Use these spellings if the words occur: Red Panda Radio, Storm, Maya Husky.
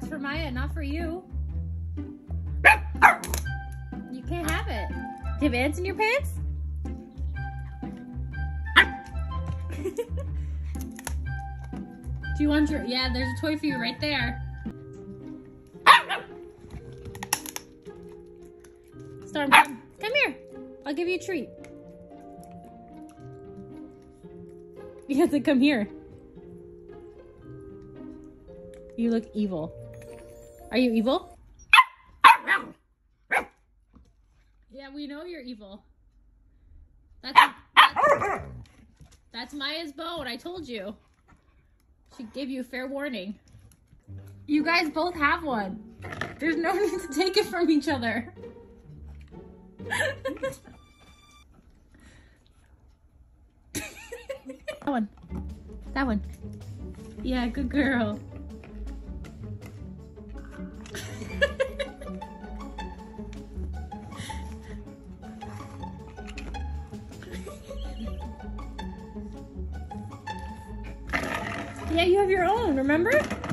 That's for Maya, not for you. You can't have it. Do you have ants in your pants? Do you want your... Yeah, there's a toy for you right there. Storm, come here. I'll give you a treat. You have to come here. You look evil. Are you evil? Yeah, we know you're evil. That's Maya's bone, I told you. She gave you fair warning. You guys both have one. There's no need to take it from each other. That one. That one. Yeah, good girl. Yeah, you have your own, remember?